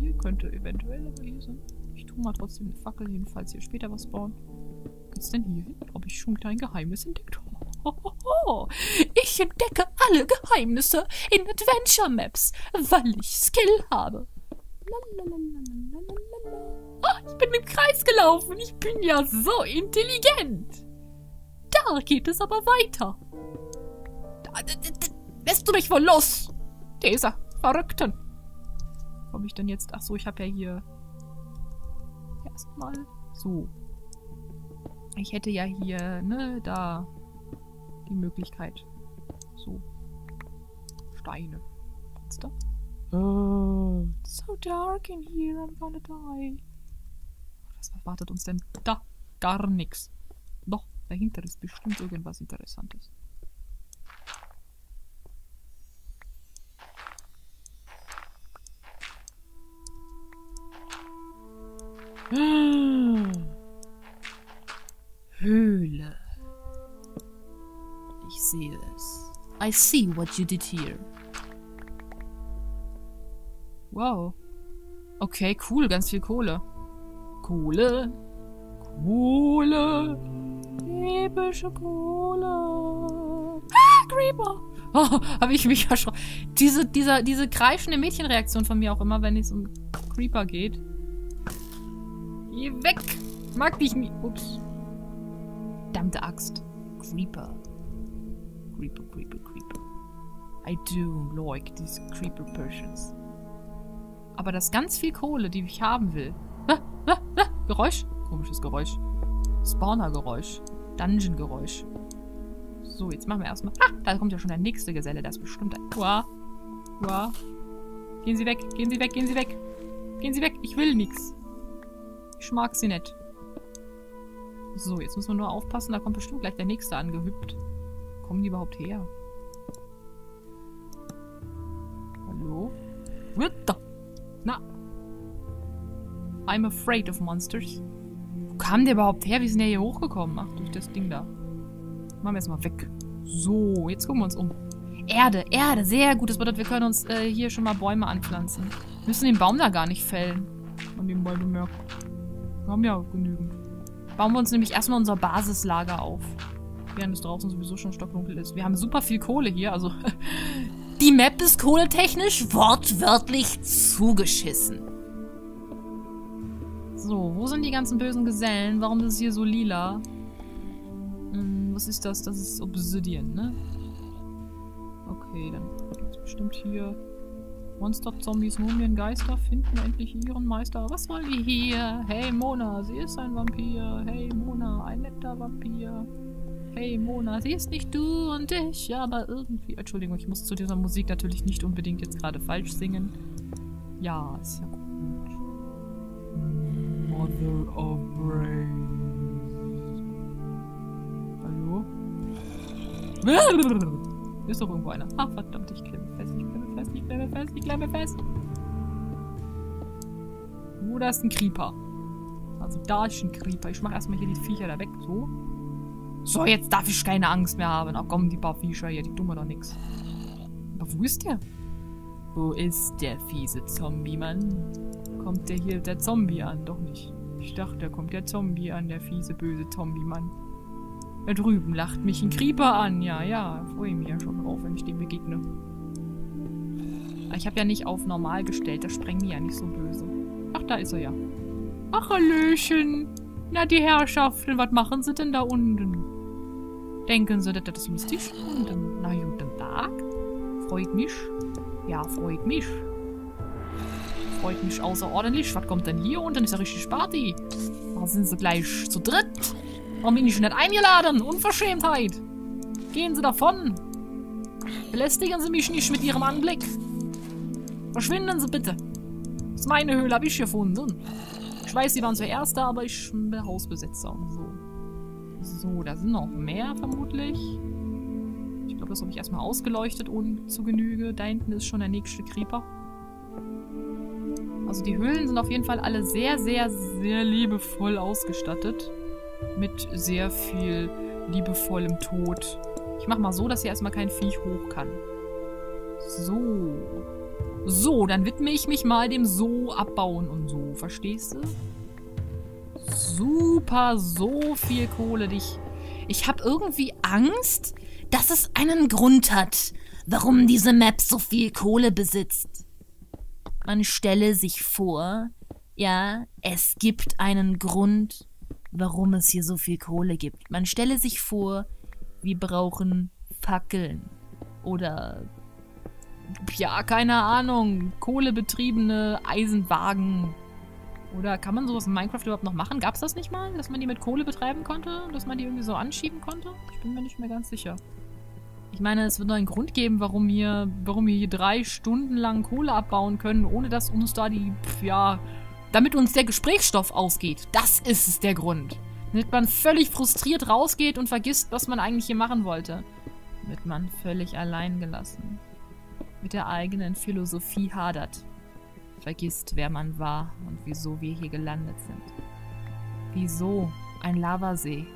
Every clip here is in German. Hier könnte eventuell aber hier sein. Ich tue mal trotzdem eine Fackel hin, falls hier später was bauen. Geht's denn hier hin? Ob ich schon ein kleines Geheimnis entdeckt habe? Ich entdecke alle Geheimnisse in Adventure Maps, weil ich Skill habe. Ah, ich bin im Kreis gelaufen. Ich bin ja so intelligent. Da geht es aber weiter. Lässt du mich wohl los? Dieser Verrückten. Komme ich denn jetzt? Ach so, ich habe ja hier erstmal so. Ich hätte ja hier, ne, da die Möglichkeit. So. Steine. Was ist da? Oh. It's so dark in here, I'm gonna die. Was erwartet uns denn? Da! Gar nichts. Doch, dahinter ist bestimmt irgendwas Interessantes. Höhle. Ich sehe es. I see what you did here. Wow. Okay, cool. Ganz viel Kohle. Kohle. Kohle. Epische Kohle. Ah, Creeper. Oh, habe ich mich erschrocken. Diese kreischende Mädchenreaktion von mir auch immer, wenn es um Creeper geht. Geh weg. Mag dich nicht. Ups. Verdammte Axt. Creeper. Creeper, Creeper, Creeper. I do like these Creeper Persians. Aber das ganz viel Kohle, die ich haben will. Geräusch? Komisches Geräusch. Spawner-Geräusch. Dungeon-Geräusch. So, jetzt machen wir erstmal... Ah, da kommt ja schon der nächste Geselle. Das ist bestimmt ein... Uah. Uah. Gehen Sie weg. Gehen Sie weg. Gehen Sie weg. Gehen Sie weg. Ich will nichts. Ich mag Sie nicht. So, jetzt müssen wir nur aufpassen. Da kommt bestimmt gleich der nächste angehüpft. Wo kommen die überhaupt her? Hallo? Witter! Na? I'm afraid of monsters. Wo kam der überhaupt her? Wie sind der hier hochgekommen? Ach, durch das Ding da. Machen wir jetzt mal weg. So, jetzt gucken wir uns um. Erde, Erde, sehr gut. Das bedeutet, wir können uns hier schon mal Bäume anpflanzen. Wir müssen den Baum da gar nicht fällen. An dem Ball bemerkt. Wir haben ja auch genügend. Bauen wir uns nämlich erstmal unser Basislager auf. Während es draußen sowieso schon stockdunkel ist. Wir haben super viel Kohle hier, also... Die Map ist kohletechnisch wortwörtlich zugeschissen. So, wo sind die ganzen bösen Gesellen? Warum ist es hier so lila? Hm, was ist das? Das ist Obsidian, ne? Okay, dann gibt es bestimmt hier... One-Stop-Zombies, Mumien, Geister finden endlich ihren Meister. Was wollen die hier? Hey Mona, sie ist ein Vampir. Hey Mona, ein netter Vampir. Hey Mona, sie ist nicht du und ich, aber irgendwie... Entschuldigung, ich muss zu dieser Musik natürlich nicht unbedingt jetzt gerade falsch singen. Ja, ist ja gut. Mother of Brains. Hallo? Ist doch irgendwo einer. Ah, verdammt, ich klemme fest, ich klemme fest, ich klemme fest, ich klemme fest. Oh, da ist ein Creeper. Also da ist ein Creeper. Ich mache erstmal hier die Viecher da weg, so. So, jetzt darf ich keine Angst mehr haben. Ach komm, die paar Viecher hier, die tun mir doch nichts. Aber wo ist der? Wo ist der fiese Zombie-Mann? Kommt der hier, der Zombie an? Doch nicht. Ich dachte, da kommt der Zombie an, der fiese, böse Zombie-Mann. Da drüben lacht mich ein Creeper an. Ja, ja, freue mich ja schon drauf, wenn ich dem begegne. Aber ich habe ja nicht auf normal gestellt, da sprengen die ja nicht so böse. Ach, da ist er ja. Ach, Hallöchen. Na, die Herrschaften, was machen sie denn da unten? Denken sie, dass das lustig ist? Na, guten Tag. Freut mich. Ja, freut mich. Freut mich außerordentlich. Was kommt denn hier unten? Ist ja richtig Party. Da sind sie gleich zu dritt. Warum bin ich nicht eingeladen? Unverschämtheit! Gehen Sie davon! Belästigen Sie mich nicht mit Ihrem Anblick! Verschwinden Sie bitte! Das ist meine Höhle, habe ich gefunden. Ich weiß, Sie waren zuerst da, aber ich bin Hausbesetzer und so. So, da sind noch mehr vermutlich. Ich glaube, das habe ich erstmal ausgeleuchtet und zu Genüge. Da hinten ist schon der nächste Creeper. Also die Höhlen sind auf jeden Fall alle sehr, sehr, sehr liebevoll ausgestattet. Mit sehr viel liebevollem Tod. Ich mach mal so, dass hier erstmal kein Viech hoch kann. So. So, dann widme ich mich mal dem So abbauen und so. Verstehst du? Super, so viel Kohle, die ich habe irgendwie Angst, dass es einen Grund hat, warum diese Map so viel Kohle besitzt. Man stelle sich vor, ja, es gibt einen Grund, warum es hier so viel Kohle gibt. Man stelle sich vor, wir brauchen Fackeln oder, ja, keine Ahnung, kohlebetriebene Eisenwagen. Oder kann man sowas in Minecraft überhaupt noch machen? Gab es das nicht mal, dass man die mit Kohle betreiben konnte? Dass man die irgendwie so anschieben konnte? Ich bin mir nicht mehr ganz sicher. Ich meine, es wird noch einen Grund geben, warum wir hier 3 Stunden lang Kohle abbauen können, ohne dass uns da die, ja, damit uns der Gesprächsstoff ausgeht. Das ist es der Grund. Damit man völlig frustriert rausgeht und vergisst, was man eigentlich hier machen wollte. Wird man völlig allein gelassen. Mit der eigenen Philosophie hadert. Vergisst, wer man war und wieso wir hier gelandet sind. Wieso ein Lavasee,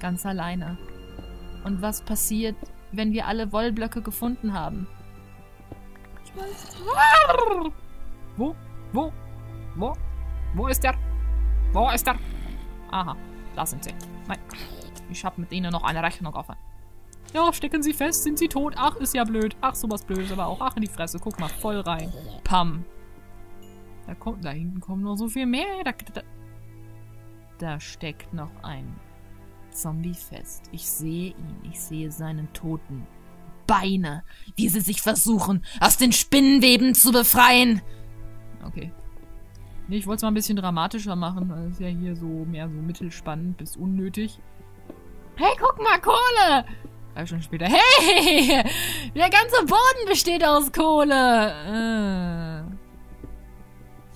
ganz alleine? Und was passiert, wenn wir alle Wollblöcke gefunden haben? Ich weiß nicht. Wo ist der? Wo ist der? Aha, da sind sie. Nein, ich habe mit ihnen noch eine Rechnung offen. Ja, stecken sie fest, sind sie tot. Ach, ist ja blöd. Ach, sowas blöd, aber auch. Ach, in die Fresse, guck mal, voll rein. Pam. Da hinten kommt noch so viel mehr. Da steckt noch ein Zombie fest. Ich sehe ihn. Ich sehe seinen toten Beine, wie sie sich versuchen, aus den Spinnenweben zu befreien. Okay. Nee, ich wollte es mal ein bisschen dramatischer machen, weil es ja hier so mehr so mittelspannend bis unnötig. Hey, guck mal, Kohle! Drei Stunden später. Hey! Der ganze Boden besteht aus Kohle!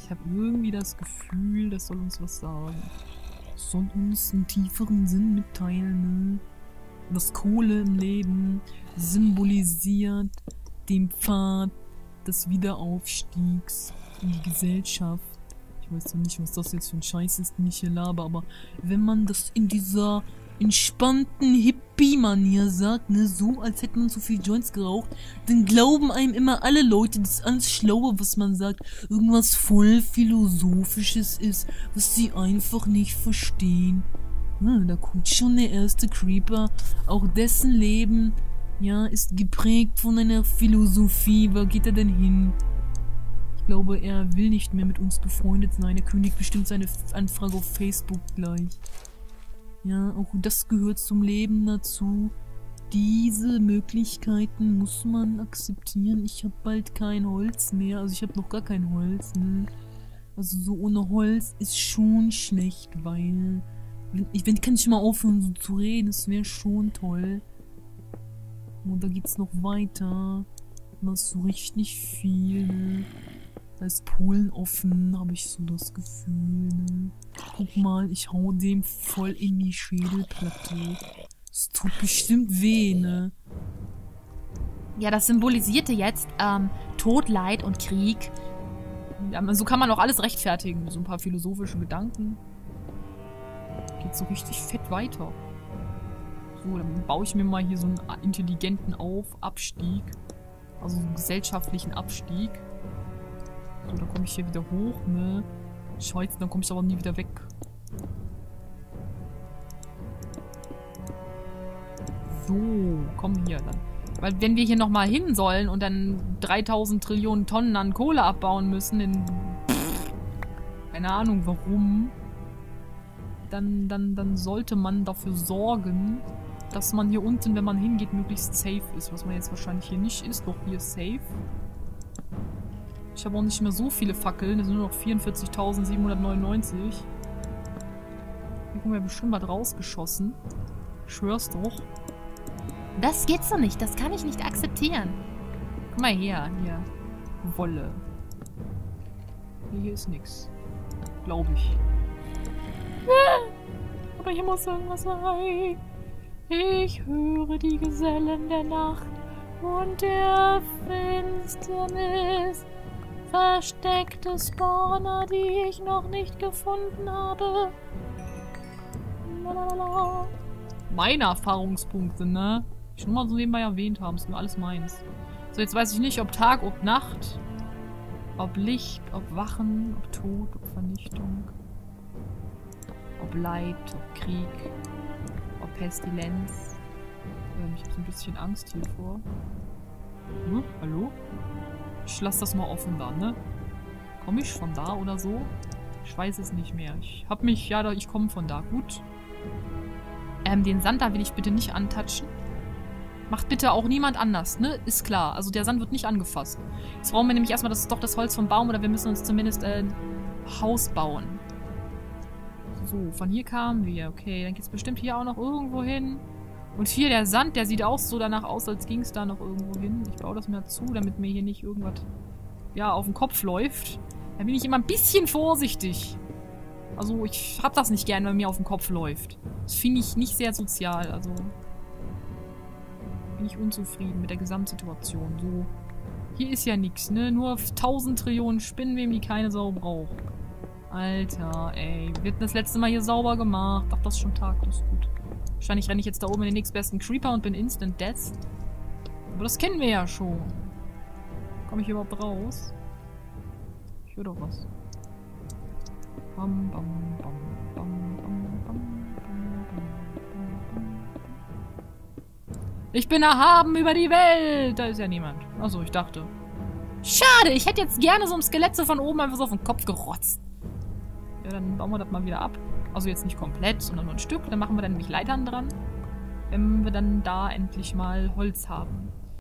Ich habe irgendwie das Gefühl, das soll uns was sagen. Das soll uns einen tieferen Sinn mitteilen, ne? Dass Kohle im Leben symbolisiert den Pfad des Wiederaufstiegs in die Gesellschaft. Ich weiß ja nicht, was das jetzt für ein Scheiß ist, den ich hier laber, aber wenn man das in dieser entspannten Hippie-Manier sagt, ne, so als hätte man so viel Joints geraucht, dann glauben einem immer alle Leute, das alles Schlaue, was man sagt, irgendwas voll Philosophisches ist, was sie einfach nicht verstehen. Ja, da kommt schon der erste Creeper, auch dessen Leben, ja, ist geprägt von einer Philosophie. Wo geht er denn hin? Ich glaube, er will nicht mehr mit uns befreundet sein, er kündigt bestimmt seine Anfrage auf Facebook gleich. Ja, auch das gehört zum Leben dazu. Diese Möglichkeiten muss man akzeptieren. Ich habe bald kein Holz mehr. Also ich habe noch gar kein Holz, ne? Also so ohne Holz ist schon schlecht, weil... Wenn kann ich mal aufhören so zu reden, das wäre schon toll. Und da geht's noch weiter. Da ist so richtig viel, ne? Da ist Polen offen, habe ich so das Gefühl, ne? Guck mal, ich hau dem voll in die Schädelplatte. Es tut bestimmt weh, ne? Ja, das symbolisierte jetzt Tod, Leid und Krieg. Ja, so kann man auch alles rechtfertigen, so ein paar philosophische Gedanken. Geht so richtig fett weiter. So, dann baue ich mir mal hier so einen intelligenten Abstieg. Also so einen gesellschaftlichen Abstieg. So, da komme ich hier wieder hoch, ne? Scheiße, dann komme ich aber nie wieder weg. So, komm hier dann. Weil wenn wir hier nochmal hin sollen und dann 3000 Trillionen Tonnen an Kohle abbauen müssen, in... keine Ahnung warum, dann sollte man dafür sorgen, dass man hier unten, wenn man hingeht, möglichst safe ist. Was man jetzt wahrscheinlich hier nicht ist, doch hier ist safe. Ich habe auch nicht mehr so viele Fackeln. Das sind nur noch 44.799. Hier kommen wir bestimmt mal rausgeschossen. Schwör's doch. Das geht so nicht. Das kann ich nicht akzeptieren. Komm mal her. Hier. Wolle. Hier ist nichts. Glaube ich. Aber hier muss irgendwas sein. Ich höre die Gesellen der Nacht und der Finsternis. Versteckte Spawner, die ich noch nicht gefunden habe. Lalalala. Meine Erfahrungspunkte, ne? Die ich nur mal so nebenbei erwähnt habe, ist nur alles meins. So, jetzt weiß ich nicht, ob Tag, ob Nacht. Ob Licht, ob Wachen, ob Tod, ob Vernichtung, ob Leid, ob Krieg, ob Pestilenz. Ich habe so ein bisschen Angst hier vor. Hm, hallo? Ich lasse das mal offen da, ne? Komme ich von da oder so? Ich weiß es nicht mehr. Ich hab mich... Ja, ich komme von da. Gut. Den Sand da will ich bitte nicht antatschen. Macht bitte auch niemand anders, ne? Ist klar. Also der Sand wird nicht angefasst. Jetzt brauchen wir nämlich erstmal das Holz vom Baum, oder wir müssen uns zumindest ein Haus bauen. So, von hier kamen wir. Okay, dann geht's bestimmt hier auch noch irgendwo hin. Und hier der Sand, der sieht auch so danach aus, als ging es da noch irgendwo hin. Ich baue das mal zu, damit mir hier nicht irgendwas, ja, auf den Kopf läuft. Da bin ich immer ein bisschen vorsichtig. Also ich hab das nicht gern, wenn mir auf den Kopf läuft. Das finde ich nicht sehr sozial, also... Bin ich unzufrieden mit der Gesamtsituation. So. Hier ist ja nichts, ne? Nur 1000 Trillionen Spinnenweben, die keine Sau braucht. Alter, ey. Wir hatten das letzte Mal hier sauber gemacht. Ach, das ist schon Tag, das ist gut. Wahrscheinlich renne ich jetzt da oben in den nächstbesten Creeper und bin Instant Death. Aber das kennen wir ja schon. Komme ich überhaupt raus? Ich höre doch was. Bam, bam, bam, bam, bam, bam, bam, bam. Ich bin erhaben über die Welt! Da ist ja niemand. Achso, ich dachte. Schade, ich hätte jetzt gerne so ein Skelett so von oben einfach so auf den Kopf gerotzt. Ja, dann bauen wir das mal wieder ab. Also jetzt nicht komplett, sondern nur ein Stück. Dann machen wir dann nämlich Leitern dran. Wenn wir dann da endlich mal Holz haben.